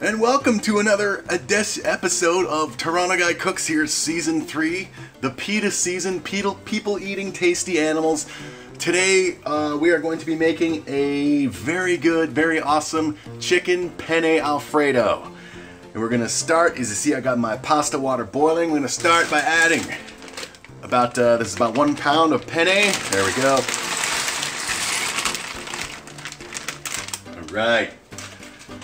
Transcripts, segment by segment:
And welcome to another episode of Toronto Guy Cooks Here Season 3, the PETA season, people eating tasty animals. Today we are going to be making a very good, very awesome chicken penne Alfredo. And we're going to start, as you see I got my pasta water boiling, we're going to start by adding about, this is about 1 pound of penne. There we go. Alright.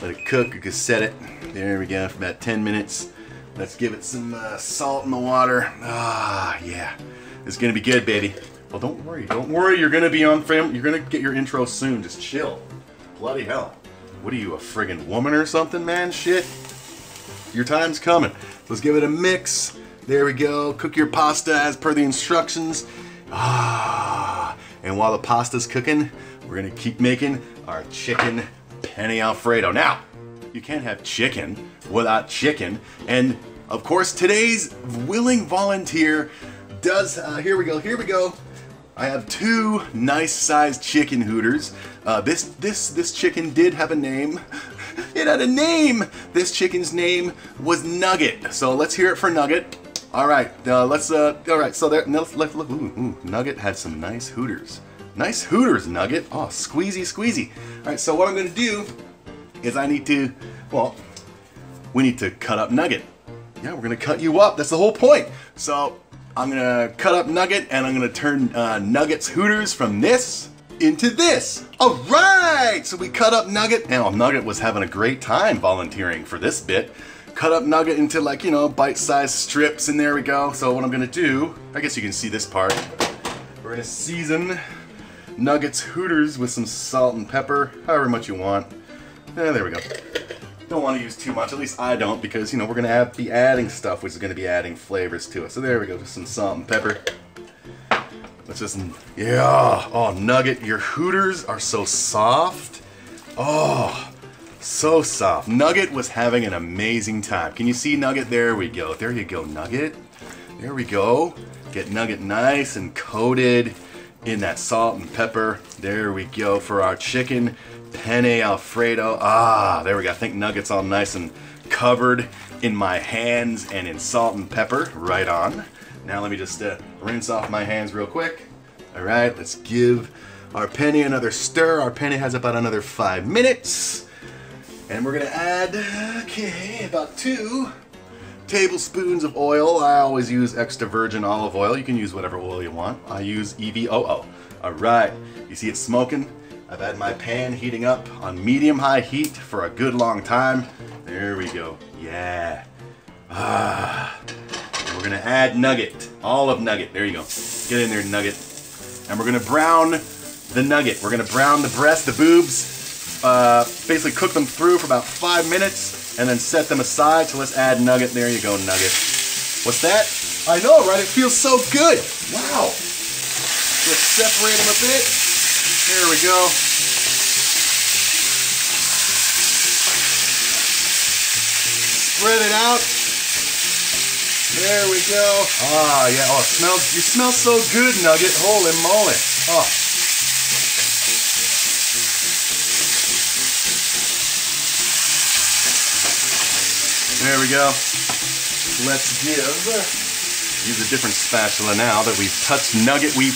Let it cook, you can set it. There we go, for about 10 minutes. Let's give it some salt in the water. Ah, yeah. It's gonna be good, baby. Well, don't worry, you're gonna be on film. You're gonna get your intro soon, just chill. Bloody hell. What are you, a friggin' woman or something, man? Shit. Your time's coming. Let's give it a mix. There we go, cook your pasta as per the instructions. Ah, and while the pasta's cooking, we're gonna keep making our chicken penne Alfredo. Now, you can't have chicken without chicken. And of course, today's willing volunteer does, here we go, here we go. I have two nice sized chicken hooters. This chicken did have a name. It had a name! This chicken's name was Nugget. So let's hear it for Nugget. All right, so there, Nugget had some nice hooters. Nice hooters, Nugget. Oh, squeezy, squeezy. All right, so what I'm gonna do is we need to cut up Nugget. Yeah, we're gonna cut you up. That's the whole point. So I'm gonna cut up Nugget and I'm gonna turn Nugget's hooters from this into this. All right, so we cut up Nugget. Now, Nugget was having a great time volunteering for this bit. Cut up Nugget into, like, you know, bite-sized strips, and there we go. So what I'm gonna do, I guess you can see this part. We're gonna season Nugget's hooters with some salt and pepper, however much you want. There we go. Don't want to use too much, at least I don't, because, you know, we're going to be adding stuff, which is going to be adding flavors to it. So there we go, just some salt and pepper. Let's just, yeah, oh, Nugget, your hooters are so soft. Oh, so soft. Nugget was having an amazing time. Can you see Nugget? There we go. There you go, Nugget. There we go. Get Nugget nice and coated in that salt and pepper. There we go for our chicken penne Alfredo. Ah, there we go. I think Nugget's all nice and covered in my hands and in salt and pepper. Right on. Now let me just rinse off my hands real quick. All right, let's give our penne another stir. Our penne has about another 5 minutes. And we're gonna add, okay, about 2 tablespoons of oil. I always use extra virgin olive oil. You can use whatever oil you want. I use EVOO. All right, you see it's smoking. I've had my pan heating up on medium-high heat for a good long time. There we go, yeah. Ah, we're gonna add Nugget, all of Nugget. There you go, get in there, Nugget. And we're gonna brown the Nugget. We're gonna brown the breast, the boobs, basically cook them through for about 5 minutes. And then set them aside. So let's add Nugget. There you go, Nugget. What's that? I know, right? It feels so good. Wow. Let's separate them a bit. There we go. Spread it out. There we go. Ah, yeah. Oh, it smells. You smell so good, Nugget. Holy moly. Oh. There we go. Let's give, use a different spatula now that we've touched Nugget. We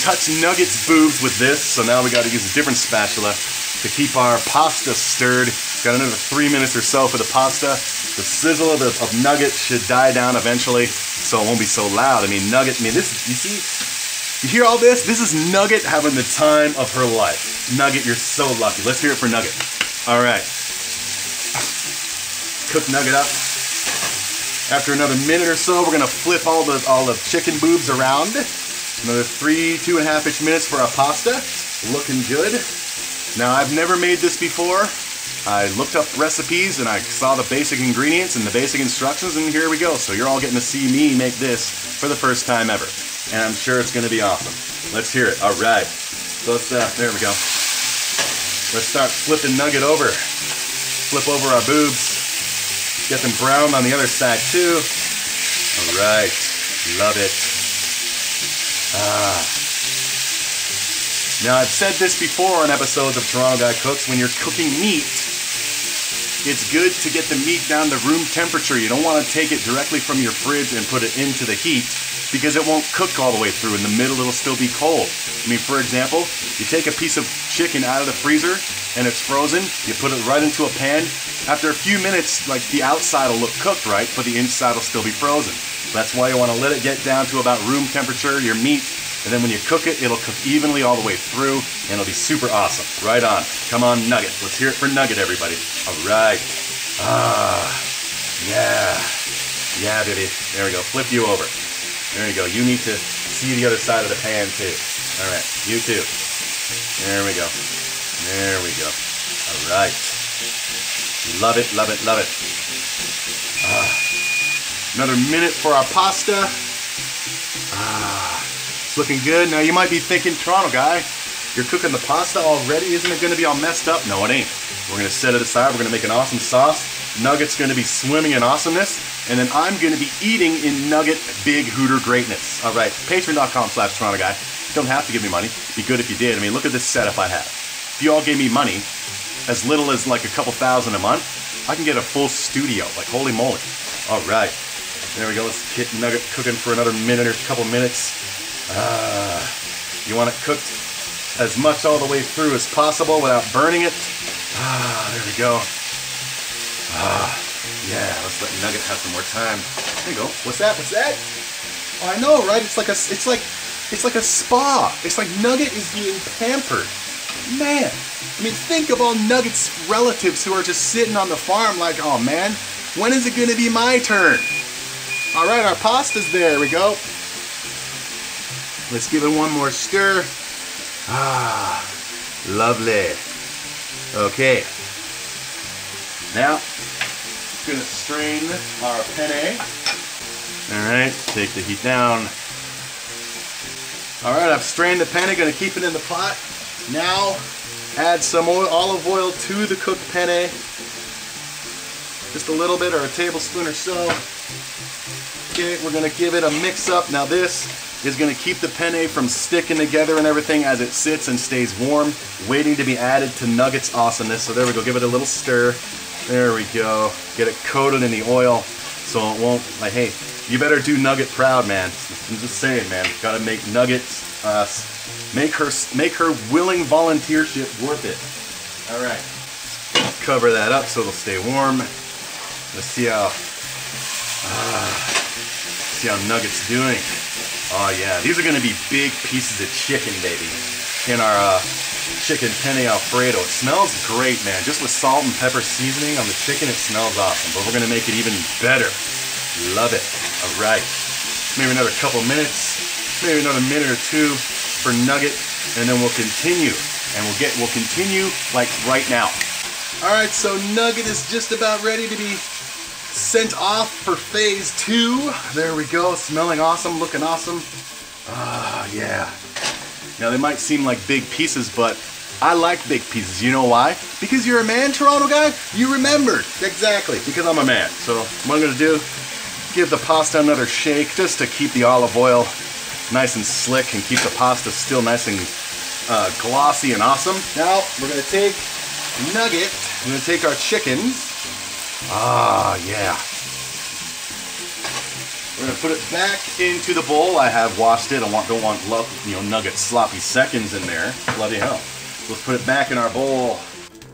touched Nugget's boobs with this, so now we gotta use a different spatula to keep our pasta stirred. Got another 3 minutes or so for the pasta. The sizzle of Nugget should die down eventually, so it won't be so loud. I mean, Nugget, I mean, this, you see, you hear all this? This is Nugget having the time of her life. Nugget, you're so lucky. Let's hear it for Nugget. All right. Cook Nugget up. After another minute or so, we're gonna flip all the chicken boobs around. Another 2.5-ish minutes for our pasta. Looking good. Now, I've never made this before. I looked up recipes and I saw the basic ingredients and the basic instructions, and here we go. So you're all getting to see me make this for the first time ever. And I'm sure it's gonna be awesome. Let's hear it. All right. So let's, there we go. Let's start flipping Nugget over. Flip over our boobs. Get them browned on the other side too. All right, love it. Ah. Now, I've said this before on episodes of Toronto Guy Cooks, when you're cooking meat, It's good to get the meat down to room temperature. You don't want to take it directly from your fridge and put it into the heat because it won't cook all the way through. In the middle, it'll still be cold. I mean, for example, you take a piece of chicken out of the freezer and it's frozen, you put it right into a pan. After a few minutes, like, the outside will look cooked, right? But the inside will still be frozen. That's why you want to let it get down to about room temperature, your meat, and then when you cook it, it'll cook evenly all the way through, and it'll be super awesome. Right on. Come on, Nugget. Let's hear it for Nugget, everybody. All right. Yeah. Yeah, baby. There we go. Flip you over. There you go. You need to see the other side of the pan, too. All right. You, too. There we go. There we go. All right. Love it, love it, love it. Another minute for our pasta. It's looking good. Now you might be thinking, Toronto guy, you're cooking the pasta already? Isn't it going to be all messed up? No, it ain't. We're going to set it aside. We're going to make an awesome sauce. Nugget's going to be swimming in awesomeness. And then I'm going to be eating in Nugget Big Hooter greatness. All right, patreon.com/TorontoGuy. Don't have to give me money. It'd be good if you did. I mean, look at this setup I have. If you all gave me money, as little as like a couple thousand a month, I can get a full studio. Like, holy moly. All right. There we go. Let's get Nugget cooking for another minute or couple minutes. You want it cooked as much all the way through as possible without burning it. There we go. Yeah, let's let Nugget have some more time. There you go. What's that? What's that? Oh, I know, right? It's like a spa. It's like Nugget is being pampered. Man, I mean, think of all Nugget's relatives who are just sitting on the farm like, oh man, when is it gonna be my turn? All right, our pasta's there, we go. Let's give it one more stir. Lovely. Okay. Now, I'm gonna strain our penne. All right, take the heat down. All right, I've strained the penne, gonna keep it in the pot. Now, add some olive oil to the cooked penne. Just a little bit, or a tablespoon or so. Okay, we're gonna give it a mix up. Now this is gonna keep the penne from sticking together and everything as it sits and stays warm, waiting to be added to Nugget's awesomeness. So there we go, give it a little stir. There we go, get it coated in the oil so it won't, like, hey, you better do Nugget proud, man. I'm just saying, man, gotta make Nugget's, make her willing volunteership worth it. All right, cover that up so it'll stay warm. Let's see how Nugget's doing. Oh yeah, these are gonna be big pieces of chicken, baby, in our chicken penne Alfredo. It smells great, man. Just with salt and pepper seasoning on the chicken, it smells awesome. But we're gonna make it even better. Love it. All right, maybe another couple minutes, maybe another minute or two for Nugget, and then we'll continue, and we'll continue like right now. All right, so Nugget is just about ready to be sent off for phase 2. There we go, smelling awesome, looking awesome. Yeah. Now they might seem like big pieces, but I like big pieces. You know why? Because you're a man, Toronto guy. You remembered. Exactly, because I'm a man. So what I'm gonna do, give the pasta another shake just to keep the olive oil nice and slick and keep the pasta still nice and glossy and awesome. Now we're gonna take Nugget, we're gonna take our chickens. Yeah. We're gonna put it back into the bowl. I have washed it. Don't want, you know, Nugget sloppy seconds in there. Bloody hell. Let's put it back in our bowl.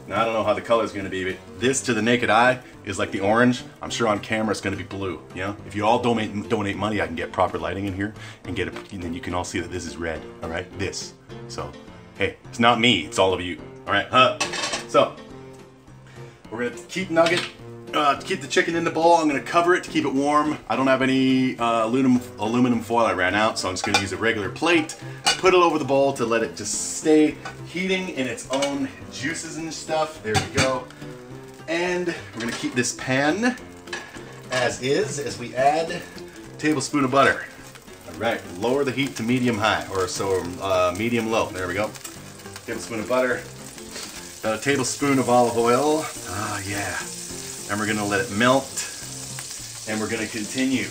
Now I don't know how the color's gonna be, but this to the naked eye is like the orange. I'm sure on camera it's gonna be blue, you know? If you all donate money, I can get proper lighting in here and get it, and then you can all see that this is red, all right? This. So, hey, it's not me, it's all of you, all right? So, we're gonna keep Nugget, keep the chicken in the bowl. I'm gonna cover it to keep it warm. I don't have any aluminum foil, I ran out, so I'm just gonna use a regular plate, put it over the bowl to let it just stay heating in its own juices and stuff. There we go. And we're gonna keep this pan as is, as we add a tablespoon of butter. All right, lower the heat to medium high, or so medium low, there we go. Tablespoon of butter, about a tablespoon of olive oil, yeah. And we're gonna let it melt, and we're gonna continue.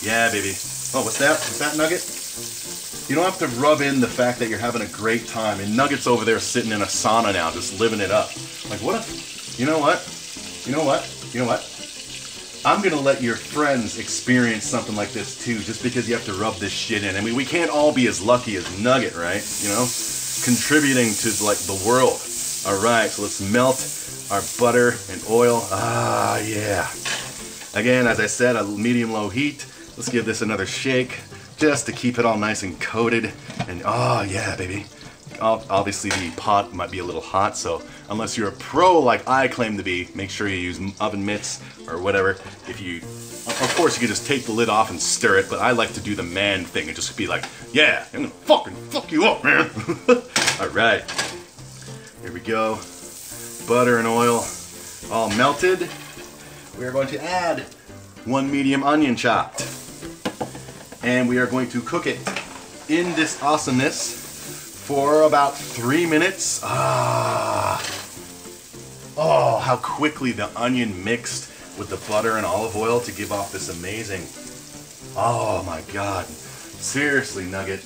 Yeah, baby. Oh, what's that? What's that, Nugget? You don't have to rub in the fact that you're having a great time. And Nugget's over there sitting in a sauna now, just living it up. Like, what if, you know what? I'm gonna let your friends experience something like this too, just because you have to rub this shit in. I mean, we can't all be as lucky as Nugget, right? You know, contributing to like the world. All right, so let's melt our butter and oil. Ah, yeah. Again, as I said, a medium low heat. Let's give this another shake just to keep it all nice and coated. And oh yeah, baby. Obviously the pot might be a little hot, so unless you're a pro like I claim to be, make sure you use oven mitts or whatever. If you, of course you can just take the lid off and stir it, but I like to do the man thing and just be like, yeah, I'm gonna fucking fuck you up, man. All right, here we go. Butter and oil all melted. We are going to add one medium onion chopped, and we are going to cook it in this awesomeness for about 3 minutes. Ah. Oh, how quickly the onion mixed with the butter and olive oil to give off this amazing. Oh my God. Seriously, Nugget,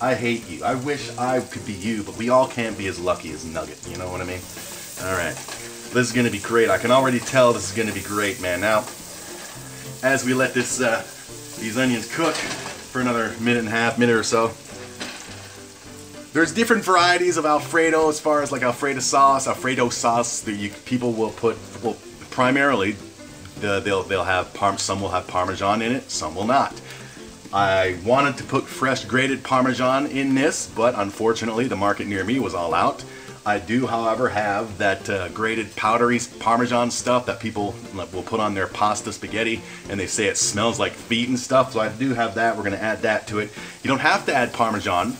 I hate you. I wish I could be you, but we all can't be as lucky as Nugget. You know what I mean? All right, this is gonna be great. I can already tell this is gonna be great, man. Now, as we let this, these onions cook for another minute or so, there's different varieties of Alfredo as far as like Alfredo sauce. People will put, well, primarily some will have Parmesan in it, some will not. I wanted to put fresh grated Parmesan in this, but unfortunately the market near me was all out. I do, however, have that grated powdery Parmesan stuff that people will put on their pasta spaghetti, and they say it smells like feet and stuff, so I do have that. We're gonna add that to it. You don't have to add Parmesan,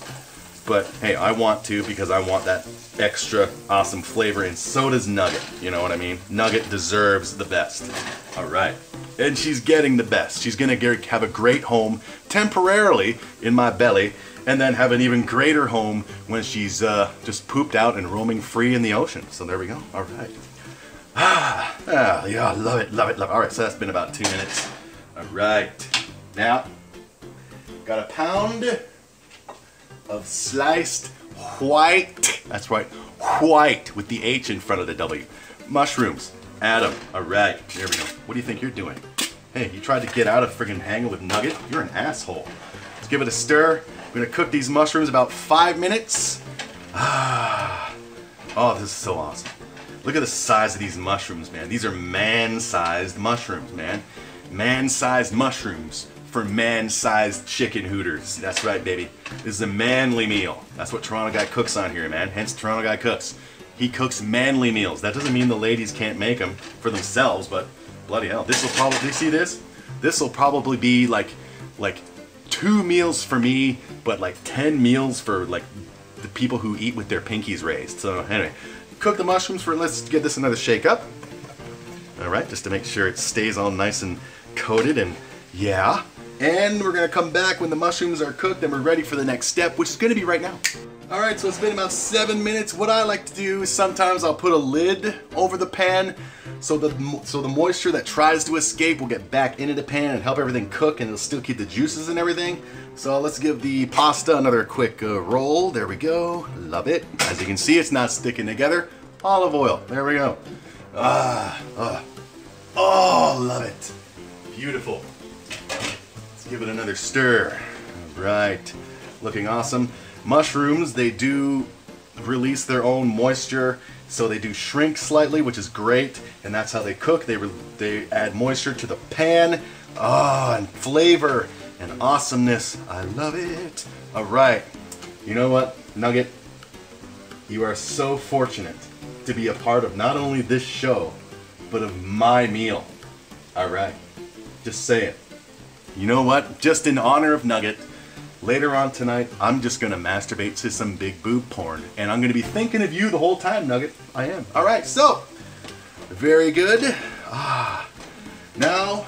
but hey, I want to because I want that extra awesome flavor, and so does Nugget, you know what I mean? Nugget deserves the best. All right, and she's getting the best. She's gonna have a great home temporarily in my belly, and then have an even greater home when she's just pooped out and roaming free in the ocean. So there we go, all right. Ah, yeah, I love it, love it, love it. All right, so that's been about 2 minutes. All right, now, got a pound of sliced white, that's right, white with the H in front of the W. Mushrooms, add them. All right, there we go. What do you think you're doing? Hey, you tried to get out of friggin' hanging with Nugget? You're an asshole. Let's give it a stir. We're gonna cook these mushrooms about 5 minutes. Ah, oh, this is so awesome. Look at the size of these mushrooms, man. These are man-sized mushrooms, man. Man-sized mushrooms for man-sized chicken hooters. That's right, baby. This is a manly meal. That's what Toronto Guy cooks on here, man. Hence Toronto Guy Cooks. He cooks manly meals. That doesn't mean the ladies can't make them for themselves, but bloody hell. This will probably, see this? This will probably be like 2 meals for me, but like 10 meals for like the people who eat with their pinkies raised. So anyway, cook the mushrooms for, let's give this another shake up. All right, just to make sure it stays all nice and coated and yeah. And we're gonna come back when the mushrooms are cooked and we're ready for the next step, which is gonna be right now. All right, so it's been about 7 minutes. What I like to do is sometimes I'll put a lid over the pan so the moisture that tries to escape will get back into the pan and help everything cook, and it'll still keep the juices and everything. So let's give the pasta another quick roll. There we go, love it. As you can see, it's not sticking together. Olive oil, there we go. Oh, love it, beautiful. Give it another stir. All right, looking awesome. Mushrooms, they do release their own moisture, so they do shrink slightly, which is great, and that's how they cook. They add moisture to the pan. Ah, oh, and flavor and awesomeness. I love it. All right, you know what, Nugget? You are so fortunate to be a part of not only this show, but of my meal. All right, just say it. You know what? Just in honor of Nugget, later on tonight, I'm just gonna masturbate to some big boob porn, and I'm gonna be thinking of you the whole time, Nugget. I am. All right, so very good. Ah, now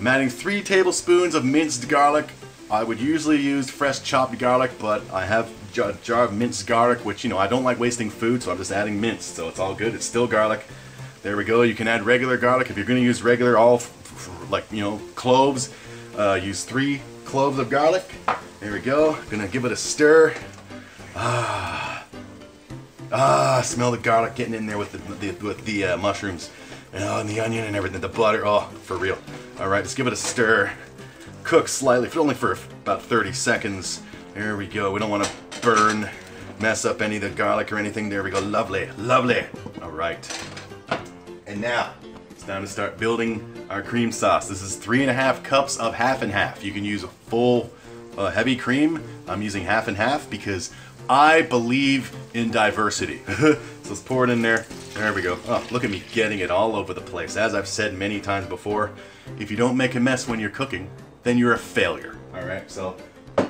I'm adding 3 tablespoons of minced garlic. I would usually use fresh chopped garlic, but I have a jar of minced garlic, which, you know, I don't like wasting food, so I'm just adding minced, so it's all good. It's still garlic. There we go. You can add regular garlic if you're gonna use regular, all like, you know, cloves. Use 3 cloves of garlic. There we go. Gonna give it a stir. Smell the garlic getting in there with the mushrooms and the onion and everything. The butter, oh, for real. All right, let's give it a stir. Cook slightly, only for about 30 seconds. There we go. We don't want to burn, mess up any of the garlic or anything. There we go. Lovely, lovely. All right. And now it's time to start building our cream sauce. This is 3.5 cups of half and half. You can use a full heavy cream. I'm using half and half because I believe in diversity. So let's pour it in there. There we go. Oh, look at me getting it all over the place. As I've said many times before, if you don't make a mess when you're cooking, then you're a failure. All right, so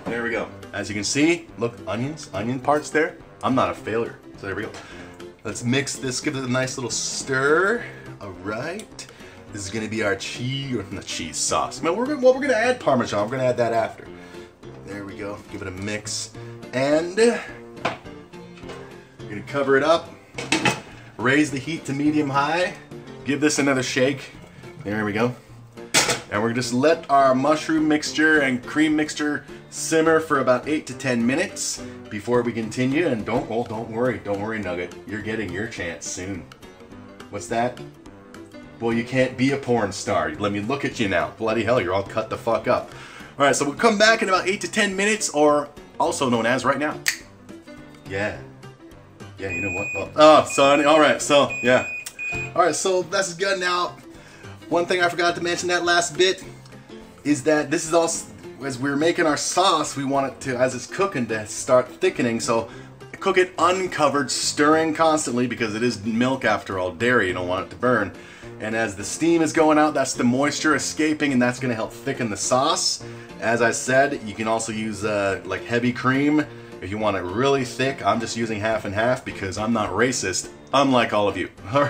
there we go. As you can see, look, onion parts there. I'm not a failure. So there we go. Let's mix this, give it a nice little stir. All right. This is gonna be our cheese sauce. Well, we're gonna add Parmesan. We're gonna add that after. There we go. Give it a mix. And we're gonna cover it up. Raise the heat to medium high. Give this another shake. There we go. And we're gonna just let our mushroom mixture and cream mixture simmer for about 8 to 10 minutes before we continue. And don't worry, Nugget. You're getting your chance soon. What's that? Well, you can't be a porn star. Let me look at you now. Bloody hell, you're all cut the fuck up. All right, so we'll come back in about 8 to 10 minutes, or also known as right now. Yeah, you know what? Oh, son. All right, so yeah. All right, so that's good now. One thing I forgot to mention that last bit is that this is also, as we're making our sauce, we want it to, as it's cooking, to start thickening. So cook it uncovered, stirring constantly, because it is milk after all, dairy, you don't want it to burn. And as the steam is going out, that's the moisture escaping, and that's gonna help thicken the sauce. As I said, you can also use like heavy cream if you want it really thick. I'm just using half and half because I'm not racist, unlike all of you. All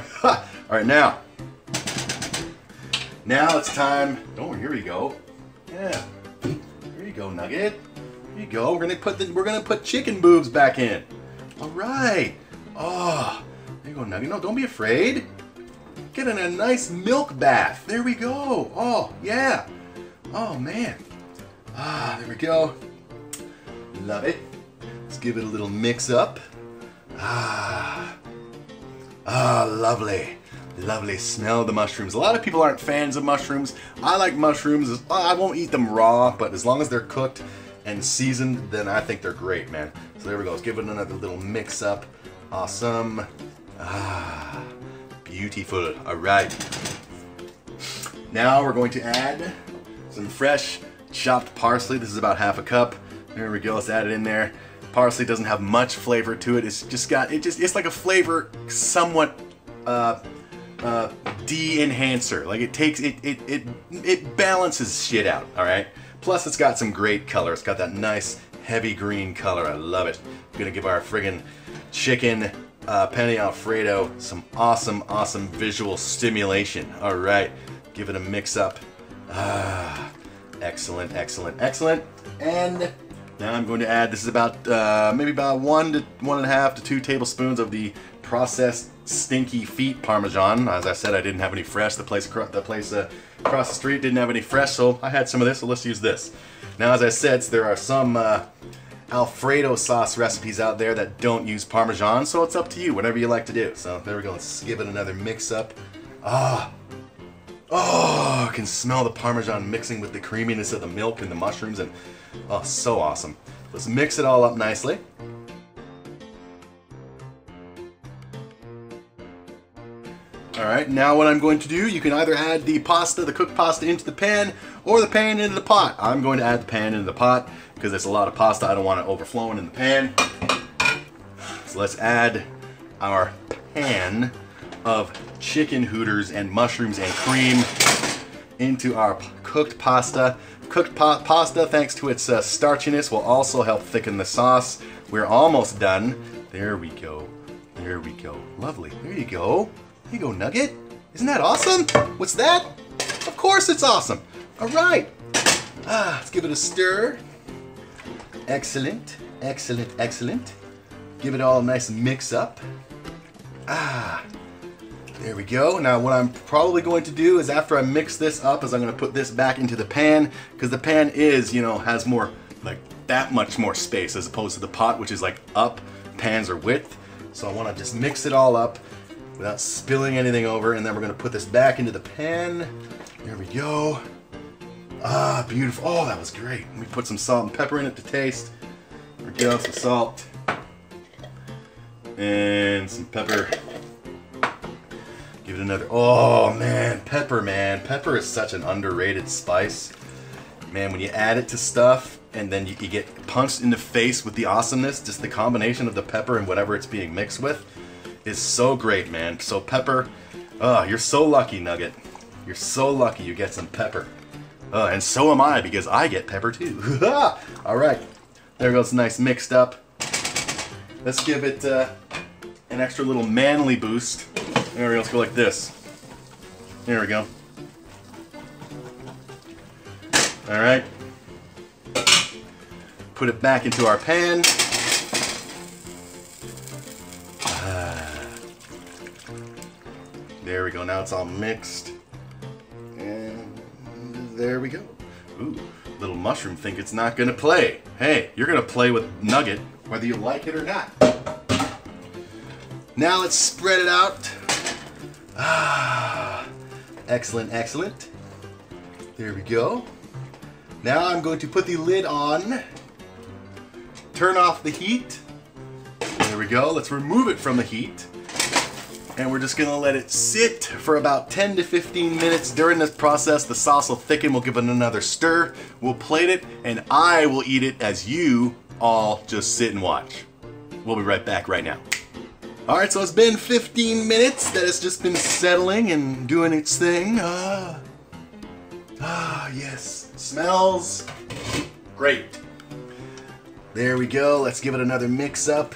right, now it's time, oh, here we go. Yeah, here you go, Nugget. Here you go, we're gonna put chicken boobs back in. All right, oh, there you go, Nugget. No, don't be afraid. Get in a nice milk bath. There we go. Oh, yeah. Oh, man. Ah, there we go. Love it. Let's give it a little mix up. Ah. Ah, lovely. Lovely. Smell the mushrooms. A lot of people aren't fans of mushrooms. I like mushrooms. I won't eat them raw, but as long as they're cooked and seasoned, then I think they're great, man. So there we go. Let's give it another little mix up. Awesome. Ah. Beautiful. All right. Now we're going to add some fresh chopped parsley. This is about 1/2 cup. There we go. Let's add it in there. Parsley doesn't have much flavor to it. It's just got, it's like a flavor somewhat de-enhancer. Like it takes, it balances shit out. All right. Plus it's got some great color. It's got that nice heavy green color. I love it. I'm going to give our friggin' chicken Penne Alfredo some awesome visual stimulation. All right, give it a mix up. Ah, excellent. And now I'm going to add, this is about maybe about 1 to 1.5 to 2 tablespoons of the processed stinky feet Parmesan. As I said, I didn't have any fresh. The place across the street didn't have any fresh, so I had some of this. So let's use this. Now, as I said, there are some Alfredo sauce recipes out there that don't use Parmesan, so it's up to you, whatever you like to do. So there we go, let's give it another mix up. Ah, oh, I can smell the Parmesan mixing with the creaminess of the milk and the mushrooms, and oh, so awesome. Let's mix it all up nicely. All right, now what I'm going to do, you can either add the pasta, the cooked pasta, into the pan, or the pan into the pot. I'm going to add the pan into the pot because there's a lot of pasta. I don't want it overflowing in the pan. So let's add our pan of chicken hooters and mushrooms and cream into our cooked pasta. Cooked pasta, thanks to its starchiness, will also help thicken the sauce. We're almost done. There we go. There we go. Lovely. There you go. There you go, Nugget. Isn't that awesome? What's that? Of course it's awesome. All right. Ah, let's give it a stir. Excellent. Give it all a nice mix up. Ah, there we go. Now what I'm probably going to do is, after I mix this up, is I'm going to put this back into the pan, because the pan is, you know, has more like that much more space as opposed to the pot, which is like up, pans are width. So I want to just mix it all up without spilling anything over, and then we're going to put this back into the pan. There we go. Ah, beautiful. Oh, that was great. Let me put some salt and pepper in it to taste. There we go, some salt. And some pepper. Give it another, oh man. Pepper is such an underrated spice. Man, when you add it to stuff and then you get punched in the face with the awesomeness, just the combination of the pepper and whatever it's being mixed with is so great, man. So pepper, you're so lucky, Nugget. You're so lucky you get some pepper. And so am I, because I get pepper too. All right, there goes nice mixed up. Let's give it an extra little manly boost. There we go, let's go like this. There we go. Alright. Put it back into our pan. There we go, now it's all mixed. And there we go. Ooh, little mushroom think it's not gonna play. Hey, you're gonna play with Nugget, whether you like it or not. Now let's spread it out. Ah, excellent, excellent. There we go. Now I'm going to put the lid on, turn off the heat. There we go. Let's remove it from the heat. And we're just going to let it sit for about 10 to 15 minutes. During this process, the sauce will thicken. We'll give it another stir. We'll plate it, and I will eat it as you all just sit and watch. We'll be right back right now. Alright, so it's been 15 minutes that it's just been settling and doing its thing. Yes. Smells great. There we go. Let's give it another mix up.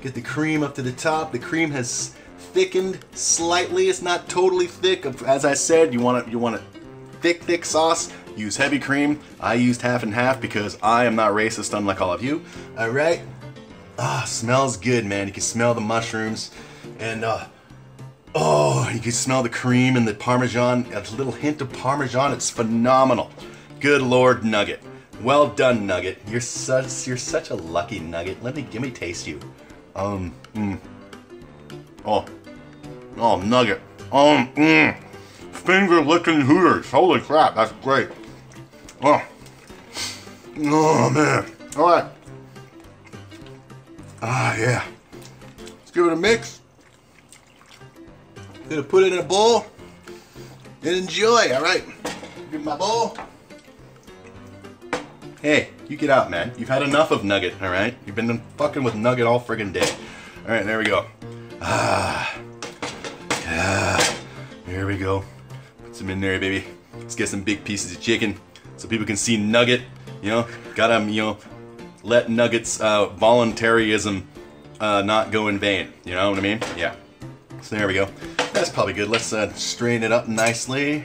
Get the cream up to the top. The cream has thickened slightly. It's not totally thick. As I said, you want a thick sauce. Use heavy cream. I used half and half because I am not racist, unlike all of you. Alright. Ah, smells good, man. You can smell the mushrooms, and oh, you can smell the cream and the Parmesan. A little hint of Parmesan. It's phenomenal. Good Lord, Nugget. Well done, Nugget. You're such a lucky Nugget. Give me taste you. Oh, Nugget. Finger licking Hooters. Holy crap, that's great. Oh man. All right. Ah, yeah. Let's give it a mix. Gonna put it in a bowl and enjoy. All right. Give my bowl. Hey, you get out, man. You've had enough of Nugget, all right? You've been fucking with Nugget all friggin' day. All right, there we go. There we go. Put some in there, baby. Let's get some big pieces of chicken so people can see Nugget. You know, gotta, you know, let Nugget's voluntarism not go in vain. You know what I mean? Yeah. So there we go. That's probably good. Let's strain it up nicely. Here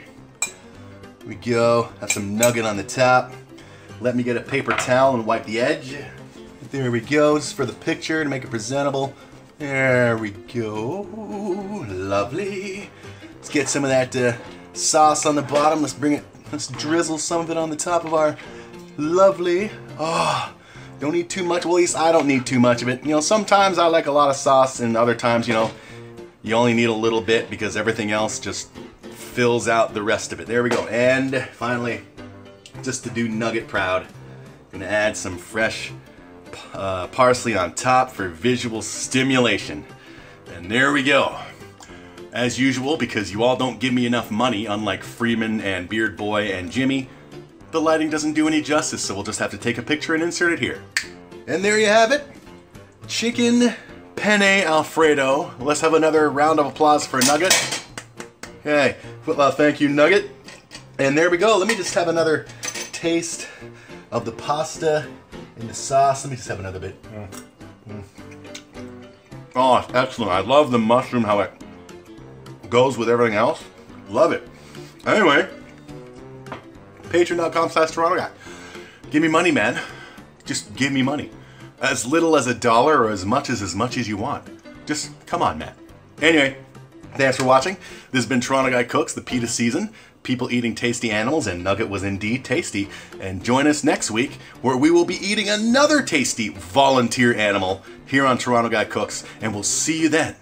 we go. Have some Nugget on the top. Let me get a paper towel and wipe the edge. There we go. Just for the picture to make it presentable. There we go. Lovely. Let's get some of that sauce on the bottom. Let's bring it. Let's drizzle some of it on the top of our lovely. Oh. Don't need too much. Well, at least I don't need too much of it. You know, sometimes I like a lot of sauce, and other times, you know, you only need a little bit because everything else just fills out the rest of it. There we go. And finally, just to do Nugget proud, I'm gonna add some fresh parsley on top for visual stimulation. And there we go. As usual, because you all don't give me enough money, unlike Freeman and Beard Boy and Jimmy, the lighting doesn't do any justice, so we'll just have to take a picture and insert it here. And there you have it. Chicken penne Alfredo. Let's have another round of applause for Nugget. Hey, well, thank you, Nugget. And there we go. Let me just have another taste of the pasta and the sauce. Let me just have another bit. Oh, it's excellent. I love the mushroom, how it goes with everything else. Love it. Anyway, Patreon.com/TorontoGuy. Give me money, man. Just give me money. As little as $1 or as much as you want. Just come on, man. Anyway, Thanks for watching. This has been Toronto Guy Cooks, the PETA season. People eating tasty animals, and Nugget was indeed tasty. And join us next week where we will be eating another tasty volunteer animal here on Toronto Guy Cooks, and we'll see you then.